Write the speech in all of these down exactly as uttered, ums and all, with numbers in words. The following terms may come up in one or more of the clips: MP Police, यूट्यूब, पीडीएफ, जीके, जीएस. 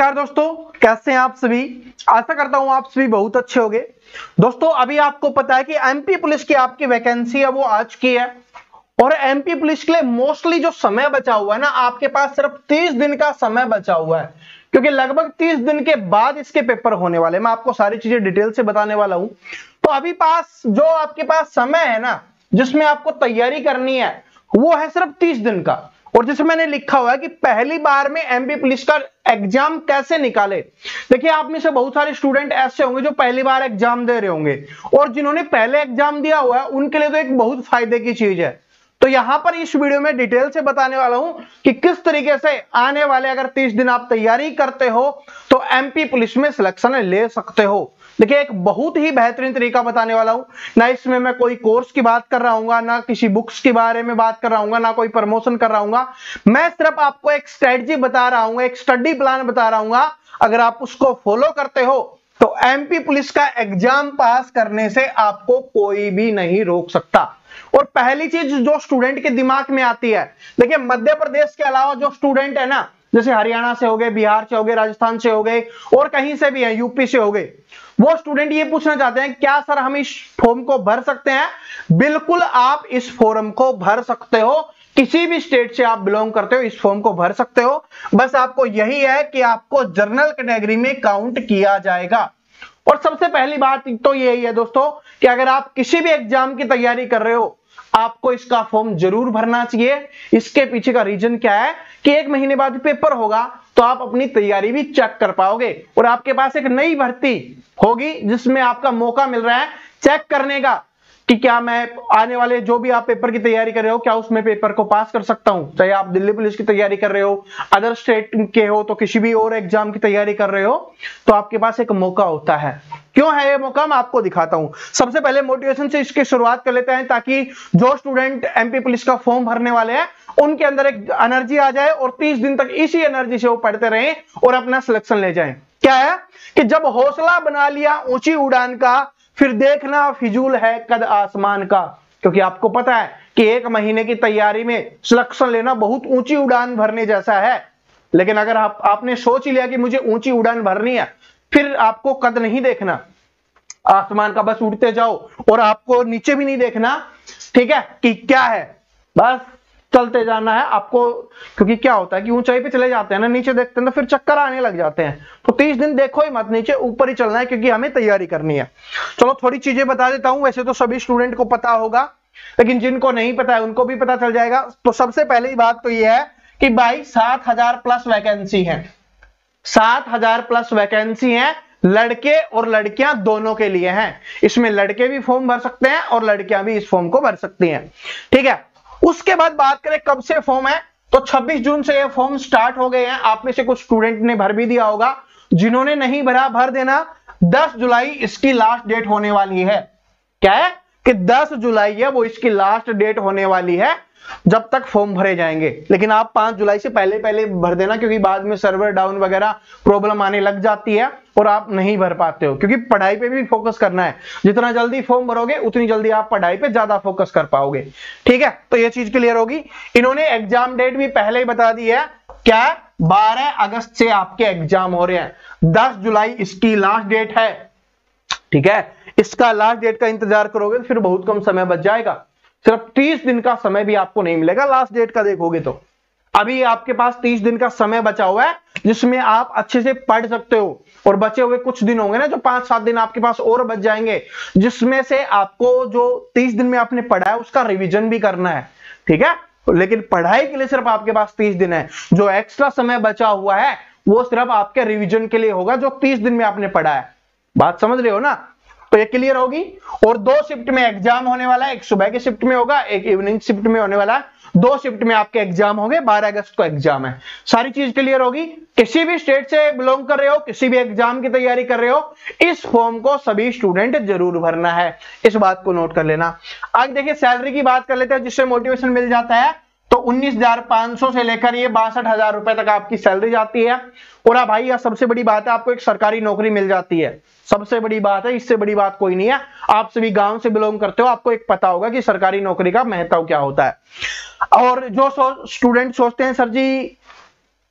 नमस्कार दोस्तों, कैसे हैं आप सभी। आशा करता हूं आप सभी बहुत अच्छे होंगे। दोस्तों अभी आपको पता है कि एमपी पुलिस की आपकी वैकेंसी है वो आज की है और एमपी पुलिस के लिए मोस्टली जो समय बचा हुआ है ना, आपके पास सिर्फ तीस दिन का समय बचा हुआ है, क्योंकि लगभग तीस दिन के बाद इसके पेपर होने वाले। मैं आपको सारी चीजें डिटेल से बताने वाला हूं। तो अभी पास जो आपके पास समय है ना, जिसमें आपको तैयारी करनी है, वो है सिर्फ तीस दिन का। और जिसमें मैंने लिखा हुआ है कि पहली बार में एमपी पुलिस का एग्जाम कैसे निकाले। देखिए आप में से बहुत सारे स्टूडेंट ऐसे होंगे जो पहली बार एग्जाम दे रहे होंगे, और जिन्होंने पहले एग्जाम दिया हुआ है उनके लिए तो एक बहुत फायदे की चीज है। तो यहां पर इस वीडियो में डिटेल से बताने वाला हूं कि किस तरीके से आने वाले अगर तीस दिन आप तैयारी करते हो तो एमपी पुलिस में सिलेक्शन ले सकते हो। देखिए एक बहुत ही बेहतरीन तरीका बताने वाला हूं ना। इसमें मैं कोई कोर्स की बात कर रहा हूँ, ना किसी बुक्स के बारे में बात कर रहा हूँ, ना कोई प्रमोशन कर रहा हूँ। मैं सिर्फ आपको एक स्ट्रेटजी बता रहा हूँ, एक स्टडी प्लान बता रहा हूँ। अगर आप उसको फॉलो करते हो तो एमपी पुलिस का एग्जाम पास करने से आपको कोई भी नहीं रोक सकता। और पहली चीज जो स्टूडेंट के दिमाग में आती है, देखिए मध्य प्रदेश के अलावा जो स्टूडेंट है ना, जैसे हरियाणा से हो गए, बिहार से हो गए, राजस्थान से हो गए और कहीं से भी है, यूपी से हो गए, वो स्टूडेंट ये पूछना चाहते हैं क्या सर हम इस फॉर्म को भर सकते हैं। बिल्कुल आप इस फॉर्म को भर सकते हो, किसी भी स्टेट से आप बिलोंग करते हो इस फॉर्म को भर सकते हो। बस आपको यही है कि आपको जनरल कैटेगरी में काउंट किया जाएगा। और सबसे पहली बात तो यही है दोस्तों कि अगर आप किसी भी एग्जाम की तैयारी कर रहे हो आपको इसका फॉर्म जरूर भरना चाहिए। इसके पीछे का रीजन क्या है कि एक महीने बाद पेपर होगा तो आप अपनी तैयारी भी चेक कर पाओगे, और आपके पास एक नई भर्ती होगी जिसमें आपका मौका मिल रहा है चेक करने का कि क्या मैं आने वाले जो भी आप पेपर की तैयारी कर रहे हो क्या उसमें पेपर को पास कर सकता हूं। चाहे आप दिल्ली पुलिस की तैयारी कर रहे हो, अदर स्टेट के हो, तो किसी भी और एग्जाम की तैयारी कर रहे हो तो आपके पास एक मौका होता है। क्यों है ये मौका, मैं आपको दिखाता हूं। सबसे पहले मोटिवेशन से इसकी शुरुआत कर लेते हैं, ताकि जो स्टूडेंट एमपी पुलिस का फॉर्म भरने वाले हैं उनके अंदर एक एनर्जी आ जाए और तीस दिन तक इसी एनर्जी से वो पढ़ते रहें और अपना सिलेक्शन ले जाएं। क्या है कि जब हौसला बना लिया ऊंची उड़ान का, फिर देखना फिजूल है कद आसमान का। क्योंकि आपको पता है कि एक महीने की तैयारी में सिलेक्शन लेना बहुत ऊंची उड़ान भरने जैसा है, लेकिन अगर आप आपने सोच लिया कि मुझे ऊंची उड़ान भरनी है, फिर आपको कद नहीं देखना आसमान का, बस उड़ते जाओ और आपको नीचे भी नहीं देखना, ठीक है, कि क्या है, बस चलते जाना है आपको। क्योंकि क्या होता है कि ऊंचाई पे चले जाते हैं ना, नीचे देखते हैं तो फिर चक्कर आने लग जाते हैं। तो तीस दिन देखो ही मत नीचे, ऊपर ही चलना है, क्योंकि हमें तैयारी करनी है। चलो थोड़ी चीजें बता देता हूं, वैसे तो सभी स्टूडेंट को पता होगा लेकिन जिनको नहीं पता है उनको भी पता चल जाएगा। तो सबसे पहली बात तो यह है कि भाई सात हजार प्लस वैकेंसी है, सात हजार प्लस वैकेंसी है, लड़के और लड़कियां दोनों के लिए हैं। इसमें लड़के भी फॉर्म भर सकते हैं और लड़कियां भी इस फॉर्म को भर सकती हैं, ठीक है। उसके बाद बात करें कब से फॉर्म है, तो छब्बीस जून से ये फॉर्म स्टार्ट हो गए हैं। आप में से कुछ स्टूडेंट ने भर भी दिया होगा, जिन्होंने नहीं भरा भर देना। दस जुलाई इसकी लास्ट डेट होने वाली है। क्या है कि दस जुलाई है वो इसकी लास्ट डेट होने वाली है, जब तक फॉर्म भरे जाएंगे। लेकिन आप पांच जुलाई से पहले पहले भर देना, क्योंकि बाद में सर्वर डाउन वगैरह प्रॉब्लम आने लग जाती है और आप नहीं भर पाते हो, क्योंकि पढ़ाई पे भी फोकस करना है। जितना जल्दी फॉर्म भरोगे उतनी जल्दी आप पढ़ाई पे ज्यादा फोकस कर पाओगे, ठीक है। तो ये चीज क्लियर होगी। इन्होंने एग्जाम डेट भी पहले ही बता दी है, क्या बारह अगस्त से आपके एग्जाम हो रहे हैं, दस जुलाई इसकी लास्ट डेट है, ठीक है। इसका लास्ट डेट का इंतजार करोगे तो फिर बहुत कम समय बच जाएगा, सिर्फ तीस दिन का समय भी आपको नहीं मिलेगा लास्ट डेट का देखोगे तो। अभी आपके पास तीस दिन का समय बचा हुआ है जिसमें आप अच्छे से पढ़ सकते हो, और बचे हुए कुछ दिन होंगे ना, जो पांच सात दिन आपके पास और बच जाएंगे, जिसमें से आपको जो तीस दिन में आपने पढ़ा है उसका रिवीजन भी करना है, ठीक है। लेकिन पढ़ाई के लिए सिर्फ आपके पास तीस दिन है। जो एक्स्ट्रा समय बचा हुआ है वो सिर्फ आपके रिविजन के लिए होगा, जो तीस दिन में आपने पढ़ा है। बात समझ रहे हो ना, तो ये क्लियर होगी। और दो शिफ्ट में एग्जाम होने वाला है, एक सुबह की शिफ्ट में होगा, एक इवनिंग शिफ्ट में होने वाला है। दो शिफ्ट में आपके एग्जाम होंगे, बारह अगस्त को एग्जाम है। सारी चीज क्लियर होगी। किसी भी स्टेट से बिलोंग कर रहे हो, किसी भी एग्जाम की तैयारी कर रहे हो, इस फॉर्म को सभी स्टूडेंट जरूर भरना है, इस बात को नोट कर लेना। आज देखिए सैलरी की बात कर लेते हैं, जिससे मोटिवेशन मिल जाता है। तो उन्नीस हजार पांच सौ से लेकर ये बासठ हजार रुपए तक आपकी सैलरी जाती है। और भाई यह सबसे बड़ी बात है, आपको एक सरकारी नौकरी मिल जाती है, सबसे बड़ी बात है, इससे बड़ी बात कोई नहीं है। आप सभी गांव से बिलोंग करते हो, आपको एक पता होगा कि सरकारी नौकरी का महत्व क्या होता है। और जो स्टूडेंट सोचते हैं सर जी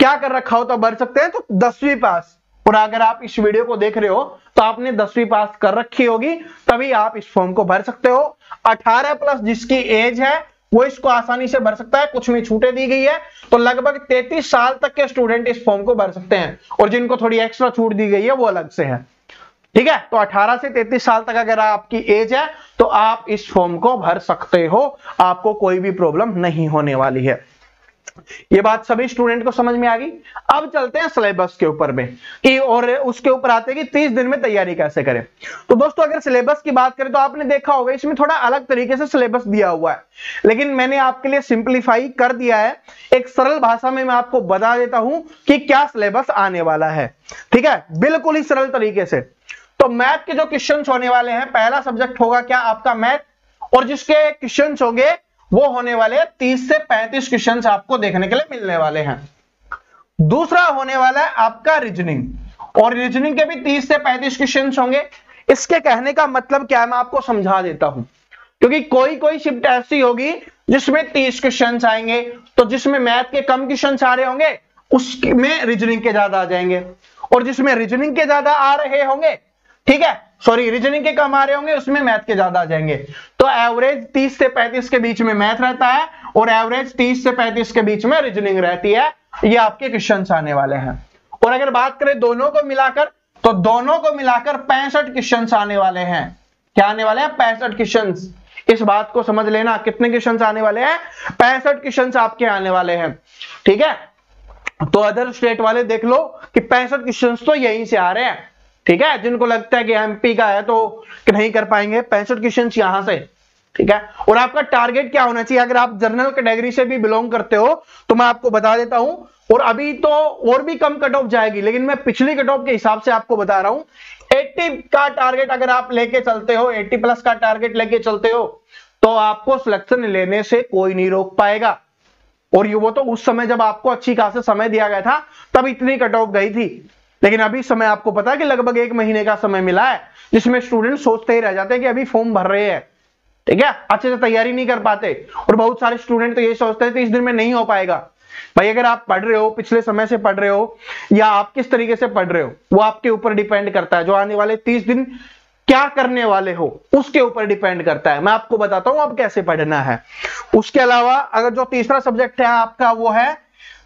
क्या कर रखा हो तो भर सकते हैं, तो दसवीं पास। और अगर आप इस वीडियो को देख रहे हो तो आपने दसवीं पास कर रखी होगी, तभी आप इस फॉर्म को भर सकते हो। अठारह प्लस जिसकी एज है वो इसको आसानी से भर सकता है, कुछ में छूटें दी गई है, तो लगभग तैंतीस साल तक के स्टूडेंट इस फॉर्म को भर सकते हैं, और जिनको थोड़ी एक्स्ट्रा छूट दी गई है वो अलग से है। ठीक है, तो अठारह से तैंतीस साल तक अगर आपकी एज है तो आप इस फॉर्म को भर सकते हो, आपको कोई भी प्रॉब्लम नहीं होने वाली है। ये बात सभी स्टूडेंट को समझ में आ गई। अब चलते हैं सिलेबस के ऊपर में कि, और उसके ऊपर आते हैं कि तीस दिन में तैयारी कैसे करें। तो दोस्तों अगर सिलेबस की बात करें तो आपने देखा होगा इसमें थोड़ा अलग तरीके से सिलेबस दिया हुआ है, लेकिन मैंने आपके लिए सिंप्लीफाई कर दिया है। एक सरल भाषा में मैं आपको बता देता हूं कि क्या सिलेबस आने वाला है। ठीक है, बिल्कुल ही सरल तरीके से। तो मैथ के जो क्वेश्चन होने वाले हैं, पहला सब्जेक्ट होगा क्या आपका मैथ, और जिसके क्वेश्चन होंगे वो होने वाले हैं तीस से पैंतीस क्वेश्चंस आपको देखने के लिए मिलने वाले हैं। दूसरा होने वाला है आपका रीजनिंग, और रीजनिंग के भी तीस से पैंतीस क्वेश्चंस होंगे। इसके कहने का मतलब क्या है मैं आपको समझा देता हूं, क्योंकि कोई कोई शिफ्ट ऐसी होगी जिसमें तीस क्वेश्चंस आएंगे, तो जिसमें मैथ के कम क्वेश्चंस आ रहे होंगे उसमें रीजनिंग के ज्यादा आ जाएंगे, और जिसमें रीजनिंग के ज्यादा आ रहे होंगे, ठीक है, सॉरी रीजनिंग के कम आ रहे होंगे उसमें मैथ के ज्यादा आ जाएंगे। तो एवरेज तीस से पैंतीस के बीच में मैथ रहता है और एवरेज तीस से पैंतीस के बीच में रीजनिंग रहती है। ये आपके क्वेश्चंस आने वाले हैं। और अगर बात करें दोनों को मिलाकर, तो दोनों को मिलाकर पैंसठ क्वेश्चंस आने वाले हैं। क्या आने वाले हैं? पैंसठ क्वेश्चंस। इस बात को समझ लेना, कितने क्वेश्चंस आने वाले हैं? पैंसठ क्वेश्चंस आपके आने वाले हैं। ठीक है, तो अदर स्टेट वाले देख लो कि पैंसठ क्वेश्चंस तो यहीं से आ रहे हैं। ठीक है, जिनको लगता है कि एमपी का है तो नहीं कर पाएंगे, पैंसठ क्वेश्चन यहां से। ठीक है, और आपका टारगेट क्या होना चाहिए? अगर आप जनरल कैटेगरी से भी बिलोंग करते हो तो मैं आपको बता देता हूं, और अभी तो और भी कम कट ऑफ जाएगी, लेकिन मैं पिछली कट ऑफ के हिसाब से आपको बता रहा हूं। अस्सी का टारगेट अगर आप लेके चलते हो, अस्सी प्लस का टारगेट लेके चलते हो, तो आपको सिलेक्शन लेने से कोई नहीं रोक पाएगा। और ये वो तो उस समय जब आपको अच्छी खासा समय दिया गया था तब इतनी कट ऑफ गई थी, लेकिन अभी समय आपको पता है कि लगभग एक महीने का समय मिला है, जिसमें स्टूडेंट सोचते ही रह जाते हैं कि अभी फॉर्म भर रहे हैं। ठीक है, अच्छे से तैयारी नहीं कर पाते, और बहुत सारे स्टूडेंट तो ये सोचते हैं कि इस दिन में नहीं हो पाएगा। भाई अगर आप पढ़ रहे हो, पिछले समय से पढ़ रहे हो, या आप किस तरीके से पढ़ रहे हो वो आपके ऊपर डिपेंड करता है। जो आने वाले तीस दिन क्या करने वाले हो उसके ऊपर डिपेंड करता है। मैं आपको बताता हूं आप कैसे पढ़ना है। उसके अलावा अगर जो तीसरा सब्जेक्ट है आपका वो है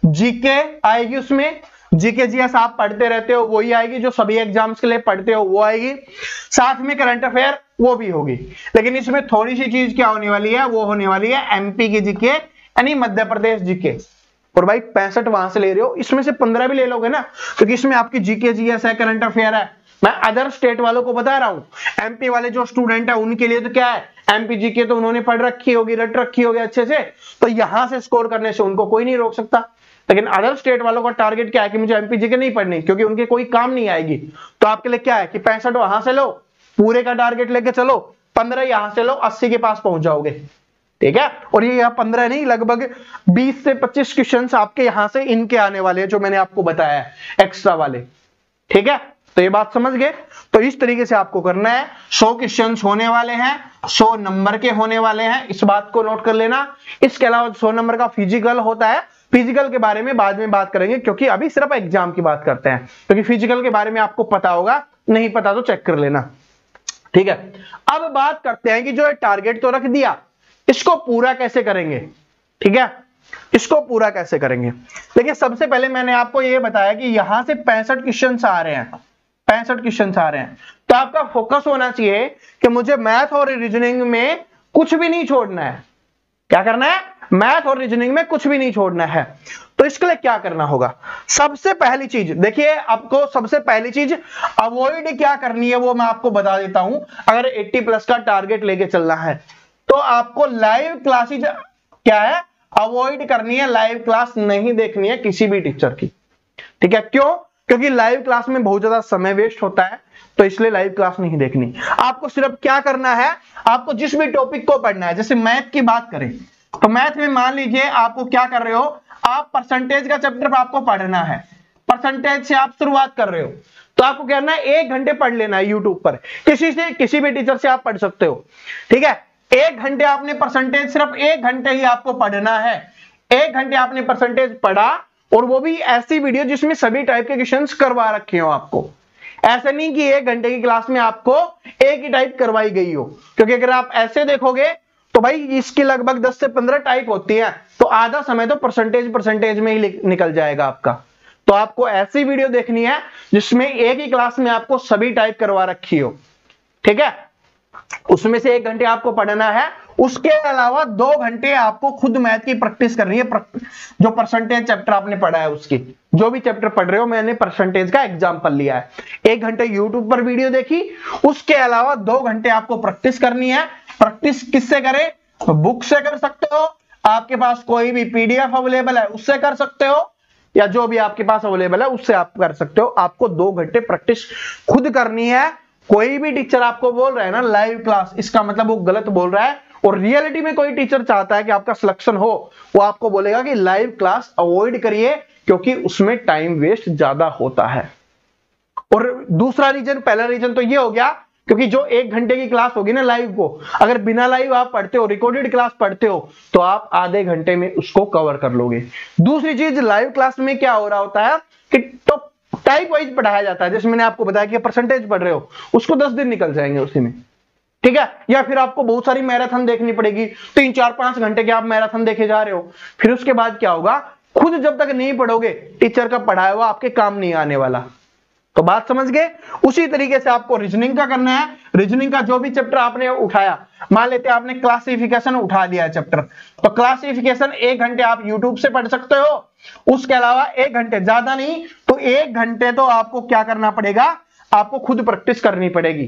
जीके आएगी, उसमें जीके जीएस आप पढ़ते रहते हो वही आएगी, जो सभी एग्जाम्स के लिए पढ़ते हो वो आएगी। साथ में करंट अफेयर वो भी होगी, लेकिन इसमें थोड़ी सी चीज क्या होने वाली है, वो होने वाली है एमपी की जीके यानी मध्य प्रदेश जीके। और भाई पैंसठ वहां से ले रहे हो, इसमें से पंद्रह भी ले लोगे ना, क्योंकि इसमें आपकी जीके जीएस है, करंट अफेयर है। मैं अदर स्टेट वालों को बता रहा हूं, एमपी वाले जो स्टूडेंट है उनके लिए तो क्या है, एमपी जीके तो उन्होंने पढ़ रखी होगी, रट रखी होगी अच्छे से, तो यहां से स्कोर करने से उनको कोई नहीं रोक सकता। लेकिन अदर स्टेट वालों का टारगेट क्या है कि मुझे एमपी जीके नहीं पढ़नी क्योंकि उनके कोई काम नहीं आएगी, तो आपके लिए क्या है कि पैंसठ वहां से लो, पूरे का टारगेट लेके चलो, पंद्रह यहां से लो, अस्सी के पास पहुंच जाओगे। ठीक है, और ये यहाँ पंद्रह नहीं, लगभग बीस से पच्चीस क्वेश्चन आपके यहाँ से इनके आने वाले हैं, जो मैंने आपको बताया है एक्स्ट्रा वाले। ठीक है, तो ये बात समझ गए। तो इस तरीके से आपको करना है। सौ क्वेश्चन होने वाले हैं, सौ नंबर के होने वाले हैं, इस बात को नोट कर लेना। इसके अलावा सौ नंबर का फिजिकल होता है, फिजिकल के बारे में बाद में बात करेंगे, क्योंकि अभी सिर्फ एग्जाम की बात करते हैं, क्योंकि फिजिकल के बारे में आपको पता होगा, नहीं पता तो चेक कर लेना। ठीक है, अब बात करते हैं कि जो टारगेट तो रख दिया, इसको पूरा कैसे करेंगे। ठीक है, इसको पूरा कैसे करेंगे। देखिए सबसे पहले मैंने आपको यह बताया कि यहां से पैंसठ क्वेश्चन आ रहे हैं, पैंसठ क्वेश्चन आ रहे हैं, तो आपका फोकस होना चाहिए कि मुझे मैथ और रीजनिंग में कुछ भी नहीं छोड़ना है। क्या करना है? मैथ और रीजनिंग में कुछ भी नहीं छोड़ना है। तो इसके लिए क्या करना होगा? सबसे पहली चीज देखिए, आपको सबसे पहली चीज अवॉइड क्या करनी है वो मैं आपको बता देता हूं। अगर अस्सी प्लस का टारगेट लेके चलना है तो आपको लाइव क्लासेस क्या है अवॉइड करनी है, लाइव क्लास नहीं देखनी है किसी भी टीचर की। ठीक है, क्यों? क्योंकि लाइव क्लास में बहुत ज्यादा समय वेस्ट होता है, तो इसलिए लाइव क्लास नहीं देखनी। आपको सिर्फ क्या करना है, आपको जिस भी टॉपिक को पढ़ना है, जैसे मैथ की बात करें तो मैथ में मान लीजिए आपको क्या कर रहे हो, आप परसेंटेज का चैप्टर आपको पढ़ना है, परसेंटेज से आप शुरुआत कर रहे हो, तो आपको करना है एक घंटे पढ़ लेना है यूट्यूब पर, किसी से किसी भी टीचर से आप पढ़ सकते हो। ठीक है, एक घंटे आपने परसेंटेज, सिर्फ एक घंटे ही आपको पढ़ना है। एक घंटे आपने परसेंटेज पढ़ा और वो भी ऐसी वीडियो जिसमें सभी टाइप के क्वेश्चंस करवा रखे हो आपको, ऐसा नहीं कि एक घंटे की क्लास में आपको एक ही टाइप करवाई गई हो, क्योंकि अगर आप ऐसे देखोगे तो भाई इसकी लगभग दस से पंद्रह टाइप होती है, तो आधा समय तो परसेंटेज परसेंटेज में ही निकल जाएगा आपका। तो आपको ऐसी वीडियो देखनी है जिसमें एक ही क्लास में आपको सभी टाइप करवा रखी हो, ठीक है। उसमें से एक घंटे आपको पढ़ना है, उसके अलावा दो घंटे आपको खुद मैथ की प्रैक्टिस करनी है, जो परसेंटेज चैप्टर आपने पढ़ा है उसकी, जो भी चैप्टर पढ़ रहे हो। मैंने परसेंटेज का एग्जाम्पल लिया है, एक घंटे यूट्यूब पर वीडियो देखी, उसके अलावा दो घंटे आपको प्रैक्टिस करनी है। प्रैक्टिस किससे करें? बुक से कर सकते हो, आपके पास कोई भी पीडीएफ अवेलेबल है उससे कर सकते हो, या जो भी आपके पास अवेलेबल है उससे आप कर सकते हो। आपको दो घंटे प्रैक्टिस खुद करनी है। कोई भी टीचर आपको बोल रहा है ना लाइव क्लास, इसका मतलब वो गलत बोल रहा है। और रियलिटी में कोई टीचर चाहता है कि आपका सिलेक्शन हो, वो आपको बोलेगा कि लाइव क्लास अवॉइड करिए क्योंकि उसमें टाइम वेस्ट ज्यादा होता है। और दूसरा रीजन, पहला रीजन तो ये हो गया, क्योंकि जो एक घंटे की क्लास होगी ना लाइव को, अगर बिना लाइव आप पढ़ते हो, रिकॉर्डेड क्लास पढ़ते हो, तो आप आधे घंटे में उसको कवर कर लोगे। दूसरी चीज, लाइव क्लास में क्या हो रहा होता है कि टॉप टाइप वाइज पढ़ाया जाता है, जैसे मैंने आपको बताया कि परसेंटेज पढ़ रहे हो, उसको दस दिन निकल जाएंगे उसी में, ठीक है। या फिर आपको बहुत सारी मैराथन देखनी पड़ेगी, तीन चार पांच घंटे के आप मैराथन देखे जा रहे हो। फिर उसके बाद क्या होगा, खुद जब तक नहीं पढ़ोगे टीचर का पढ़ाया हुआ आपके काम नहीं आने वाला। तो बात समझ गए। उसी तरीके से आपको रीजनिंग का करना है। रीजनिंग का जो भी चैप्टर आपने उठाया, मान लेते हैं आपने क्लासिफिकेशन उठा लिया चैप्टर, तो क्लासिफिकेशन एक घंटे आप यूट्यूब से पढ़ सकते हो। उसके अलावा एक घंटे, ज्यादा नहीं तो एक घंटे तो आपको क्या करना पड़ेगा, आपको खुद प्रैक्टिस करनी पड़ेगी।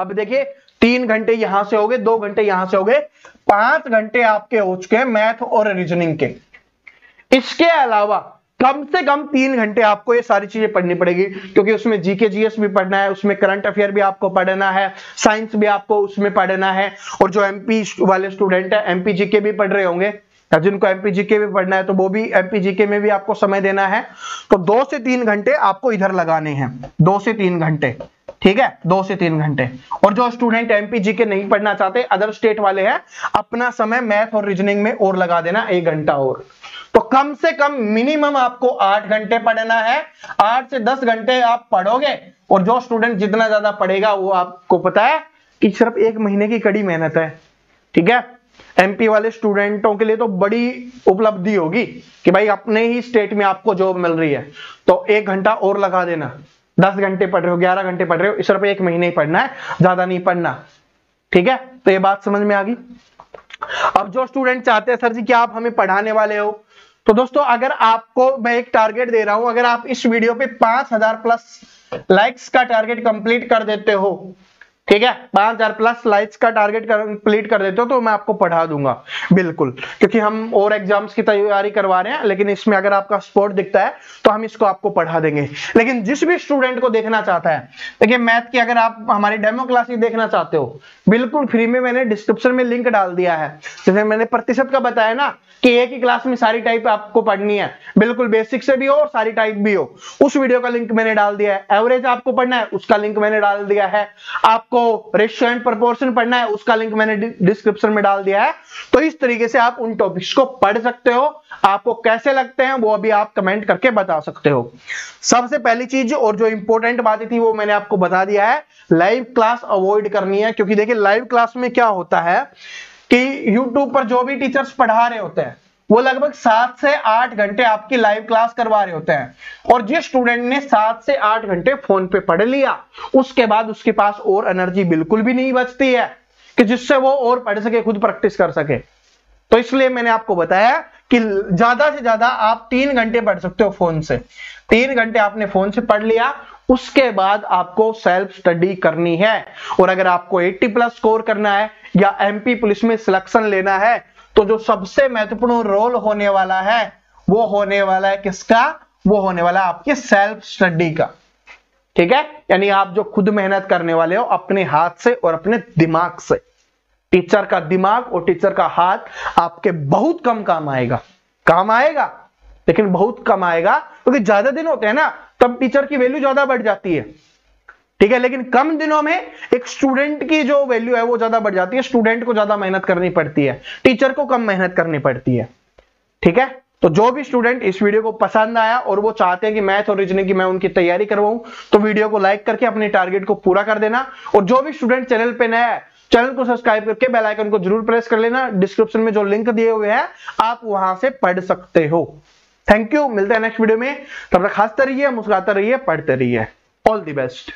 अब देखिए, तीन घंटे यहां से हो गए, दो घंटे यहां से हो गए, पांच घंटे आपके हो चुके हैं मैथ और रीजनिंग के। इसके अलावा कम से कम तीन घंटे आपको ये सारी चीजें पढ़नी पड़ेगी, क्योंकि उसमें जीके जीएस भी पढ़ना है, उसमें करंट अफेयर भी आपको पढ़ना है, साइंस भी आपको उसमें पढ़ना है। और जो एमपी वाले स्टूडेंट है, एमपी जीके भी पढ़ रहे होंगे, जिनको एमपी जीके भी पढ़ना है, तो वो भी एमपी जीके में भी आपको समय देना है। तो दो से तीन घंटे आपको इधर लगाने हैं, दो से तीन घंटे ठीक है, दो से तीन घंटे। और जो स्टूडेंट एमपी जीके नहीं पढ़ना चाहते, अदर स्टेट वाले हैं, अपना समय मैथ और रीजनिंग में और लगा देना एक घंटा और। तो कम से कम मिनिमम आपको आठ घंटे पढ़ना है, आठ से दस घंटे आप पढ़ोगे। और जो स्टूडेंट जितना ज्यादा पढ़ेगा, वो आपको पता है कि सिर्फ एक महीने की कड़ी मेहनत है, ठीक है। एमपी वाले स्टूडेंटों के लिए तो बड़ी उपलब्धि होगी कि भाई अपने ही स्टेट में आपको जॉब मिल रही है। तो एक घंटा और लगा देना, दस घंटे पढ़ रहे हो, ग्यारह घंटे पढ़ रहे हो, सिर्फ एक महीने ही पढ़ना है, ज्यादा नहीं पढ़ना, ठीक है। तो ये बात समझ में आ गई। अब जो स्टूडेंट चाहते हैं सर जी क्या आप हमें पढ़ाने वाले हो, तो दोस्तों अगर आपको, मैं एक टारगेट दे रहा हूं, अगर आप इस वीडियो पे पांच हजार प्लस लाइक्स का टारगेट कंप्लीट कर देते हो, ठीक है, पांच हजार प्लस लाइक्स का टारगेट कंप्लीट कर देते हो, तो मैं आपको पढ़ा दूंगा बिल्कुल। क्योंकि हम और एग्जाम्स की तैयारी करवा रहे हैं, लेकिन इसमें अगर आपका स्पोर्ट दिखता है तो हम इसको आपको पढ़ा देंगे। लेकिन जिस भी स्टूडेंट को देखना चाहता है, देखिए मैथ की अगर आप हमारी डेमो क्लासेस देखना चाहते हो, बिल्कुल फ्री में, मैंने डिस्क्रिप्शन में लिंक डाल दिया है। जैसे मैंने प्रतिशत का बताया ना कि एक ही क्लास में सारी टाइप आपको पढ़नी है, बिल्कुल बेसिक से भी हो और सारी टाइप भी हो, उस वीडियो का लिंक मैंने डाल दिया है। एवरेज आपको पढ़ना है, उसका लिंक मैंने डाल दिया है। आपको रेशियो एंड प्रोपोर्शन पढ़ना है, उसका लिंक मैंने डिस्क्रिप्शन में डाल दिया है। तो इस तरीके से आप उन टॉपिक्स को पढ़ सकते हो। आपको कैसे लगते हैं वो अभी आप कमेंट करके बता सकते हो। सबसे पहली चीज और जो इंपॉर्टेंट बातें थी वो मैंने आपको बता दिया है, लाइव क्लास अवॉइड करनी है। क्योंकि देखिए लाइव क्लास में क्या होता है कि यूट्यूब पर जो भी टीचर्स पढ़ा रहे होते हैं वो लगभग सात से आठ घंटे आपकी लाइव क्लास करवा रहे होते हैं। और जिस स्टूडेंट ने सात से आठ घंटे फोन पे पढ़ लिया, उसके बाद उसके पास और एनर्जी बिल्कुल भी नहीं बचती है कि जिससे वो और पढ़ सके, खुद प्रैक्टिस कर सके। तो इसलिए मैंने आपको बताया कि ज्यादा से ज्यादा आप तीन घंटे पढ़ सकते हो फोन से। तीन घंटे आपने फोन से पढ़ लिया, उसके बाद आपको सेल्फ स्टडी करनी है। और अगर आपको अस्सी प्लस स्कोर करना है या एमपी पुलिस में सिलेक्शन लेना है, तो जो सबसे महत्वपूर्ण रोल होने वाला है वो होने वाला है किसका, वो होने वाला है आपके सेल्फ स्टडी का, ठीक है। यानी आप जो खुद मेहनत करने वाले हो अपने हाथ से और अपने दिमाग से। टीचर का दिमाग और टीचर का हाथ आपके बहुत कम काम आएगा, काम आएगा लेकिन बहुत कम आएगा, क्योंकि ज्यादा दिन होते हैं ना तब टीचर की वैल्यू ज्यादा बढ़ जाती है, ठीक है। लेकिन कम दिनों में एक स्टूडेंट की जो वैल्यू है वो ज्यादा बढ़ जाती है। स्टूडेंट को ज्यादा मेहनत करनी पड़ती है, टीचर को कम मेहनत करनी पड़ती है, ठीक है। तो जो भी स्टूडेंट इस वीडियो को पसंद आया और वो चाहते हैं कि मैथ और रीजनिंग की मैं उनकी तैयारी करवाऊं, तो वीडियो को लाइक करके अपने टारगेट को पूरा कर देना। और जो भी स्टूडेंट चैनल पे नया है, चैनल को सब्सक्राइब करके बेल आइकन को जरूर प्रेस कर लेना। डिस्क्रिप्शन में जो लिंक दिए हुए हैं आप वहां से पढ़ सकते हो। थैंक यू, मिलते हैं नेक्स्ट वीडियो में। तब तक हंसते रहिए, मुस्कुराते रहिए, पढ़ते रहिए। All the best.